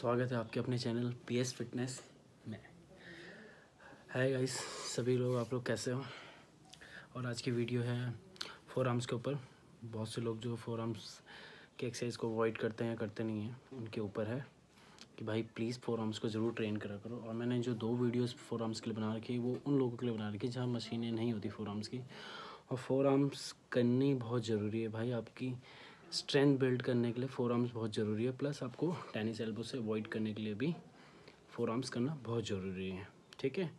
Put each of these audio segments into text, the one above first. स्वागत है आपके अपने चैनल पीएस फिटनेस में। हाय गाइस, सभी लोग आप लोग कैसे हो। और आज की वीडियो है फोर आर्म्स के ऊपर। बहुत से लोग जो फोर आर्म्स के एक्सरसाइज को अवॉइड करते हैं, करते नहीं हैं, उनके ऊपर है कि भाई प्लीज़ फोर आर्म्स को ज़रूर ट्रेन करा करो। और मैंने जो दो वीडियोस फोर आर्म्स के लिए बना रखी है वो उन लोगों के लिए बना रखी है जहाँ मशीनें नहीं होती फोर आर्म्स की। और फोर आर्म्स करनी बहुत ज़रूरी है भाई, आपकी स्ट्रेंथ बिल्ड करने के लिए फोर आर्म्स बहुत ज़रूरी है। प्लस आपको टेनिस एल्बो से अवॉइड करने के लिए भी फोर आर्म्स करना बहुत ज़रूरी है, ठीक है।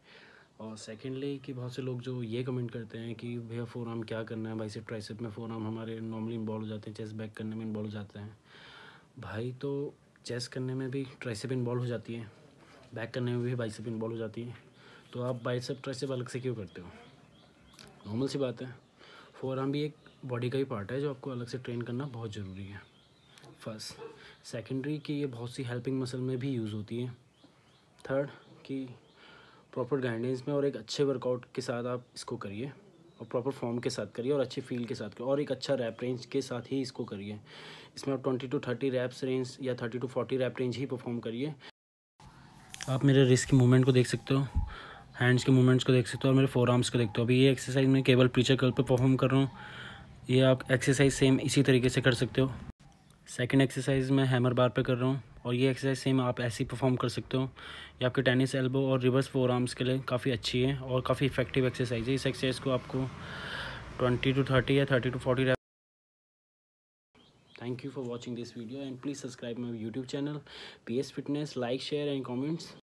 और सेकेंडली कि बहुत से लोग जो ये कमेंट करते हैं कि भैया फोर आर्म क्या करना है भाई, सिर्फ ट्राइसेप में फोर आर्म हमारे नॉर्मली इन्वॉल्व हो जाते हैं, चेस्ट बैक करने में इन्वॉल्व हो जाते हैं। भाई तो चेस्ट करने में भी ट्राइसेप इन्वॉल्व हो जाती है, बैक करने में भी बाइसेप इन्वॉल्व हो जाती है, तो आप बाइसेप ट्राइसेप अलग से क्यों करते हो। नॉर्मल सी बात है, फोर आर्म भी एक बॉडी का ही पार्ट है जो आपको अलग से ट्रेन करना बहुत ज़रूरी है। फर्स्ट सेकेंडरी कि ये बहुत सी हेल्पिंग मसल में भी यूज़ होती है। थर्ड कि प्रॉपर गाइडेंस में और एक अच्छे वर्कआउट के साथ आप इसको करिए, और प्रॉपर फॉर्म के साथ करिए, और अच्छी फील के साथ करिए, और एक अच्छा रैप रेंज के साथ ही इसको करिए। इसमें आप 20 to 30 रैप्स रेंज या 30 to 40 रैप रेंज ही परफॉर्म करिए। आप मेरे रिस्ट की मूवमेंट को देख सकते हो, हैंड्स के मूवमेंट्स को देख सकते हो, और मेरे फोर आर्म्स को देखते हो। अभी ये एक्सरसाइज मैं केवल प्रीचर कर्ल पर परफॉर्म कर रहा हूँ। ये आप एक्सरसाइज सेम इसी तरीके से कर सकते हो। सेकंड एक्सरसाइज मैं हैमर बार पे कर रहा हूँ, और ये एक्सरसाइज सेम आप ऐसी परफॉर्म कर सकते हो। ये आपके टेनिस एल्बो और रिवर्स फोर आर्म्स के लिए काफ़ी अच्छी है और काफ़ी इफेक्टिव एक्सरसाइज है। इस एक्सरसाइज को आपको 20 to 30 या 30 to 40 rep. Thank you for watching this video and please subscribe my YouTube channel P S fitness. Like, share and comments.